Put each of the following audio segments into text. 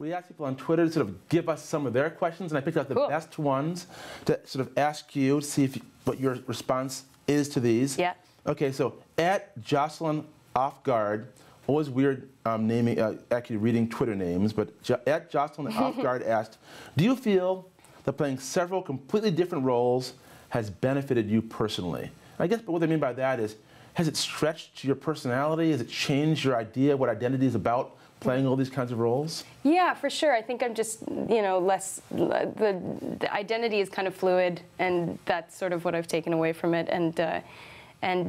We asked people on Twitter to sort of give us some of their questions, and I picked out the best ones to sort of ask you, see if what your response is to these. Yeah. Okay, so at Jocelyn Offguard, always weird naming, actually reading Twitter names, but at Jocelyn Offguard asked, do you feel that playing several completely different roles has benefited you personally? I guess, but what I mean by that is, has it stretched your personality? Has it changed your idea of what identity is about? Playing all these kinds of roles? Yeah, for sure. I think I'm just, you know, less, the identity is kind of fluid, and that's sort of what I've taken away from it. And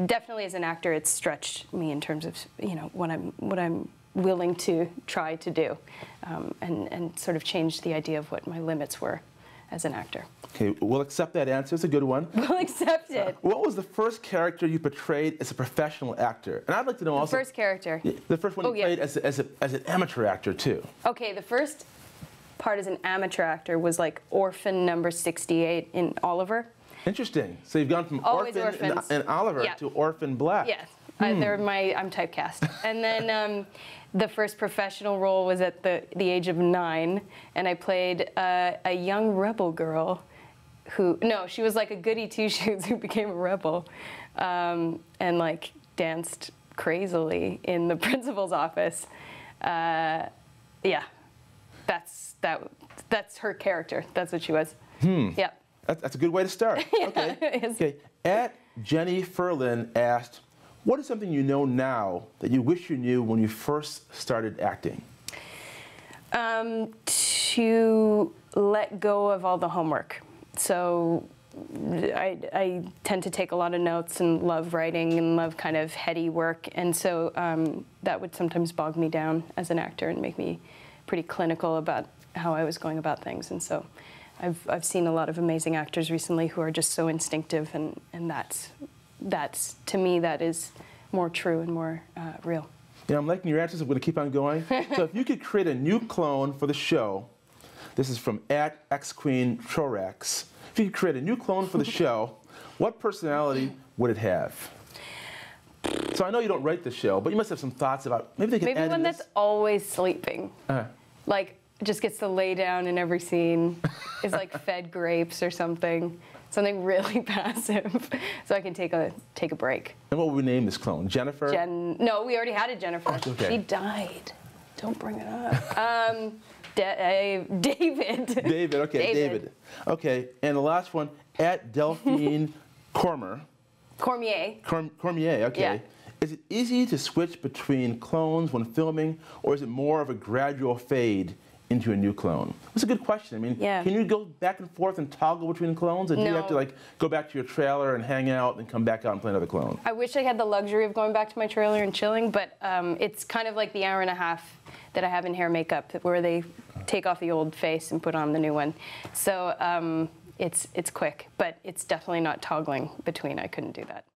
definitely as an actor, it's stretched me in terms of, you know, what I'm willing to try to do, and sort of changed the idea of what my limits were as an actor. Okay, we'll accept that answer. It's a good one. We'll accept it. What was the first character you portrayed as a professional actor? And I'd like to know also... The first character. The first one you played as an amateur actor, too. Okay, the first part as an amateur actor was like Orphan number 68 in Oliver. Interesting. So you've gone from Orphan and Oliver to Orphan Black. Yes. I'm typecast. And then the first professional role was at the age of 9, and I played a young rebel girl who, no, she was like a goody two-shoes who became a rebel, and like danced crazily in the principal's office. Yeah, that's her character. That's what she was. Yeah. That's a good way to start. Okay. Okay. At Jenny Furlin asked, what is something you know now that you wish you knew when you first started acting? To let go of all the homework. So I tend to take a lot of notes and love writing and love kind of heady work. And so that would sometimes bog me down as an actor and make me pretty clinical about how I was going about things. And so I've seen a lot of amazing actors recently who are just so instinctive, and that's to me, that is more true and more real. Yeah, I'm liking your answers. I'm going to keep on going. So if you could create a new clone for the show, this is from at exqueentrorax. If you could create a new clone for the show, what personality would it have? So I know you don't write the show, but you must have some thoughts about maybe they could add one that's always sleeping, like just gets to lay down in every scene, is like fed grapes or something. Something really passive, so I can take a break. And what would we name this clone? Jennifer? No, we already had a Jennifer. Oh, okay. She died. Don't bring it up. David. David. Okay, David. Okay, and the last one at Delphine Cormier. Cormier. Okay. Yeah. Is it easy to switch between clones when filming, or is it more of a gradual fade into a new clone? That's a good question. I mean, can you go back and forth and toggle between clones? Or do you have to like go back to your trailer and hang out and come back out and play another clone? I wish I had the luxury of going back to my trailer and chilling, but it's kind of like the hour and a half that I have in hair makeup where they take off the old face and put on the new one. So it's quick, but it's definitely not toggling between. I couldn't do that.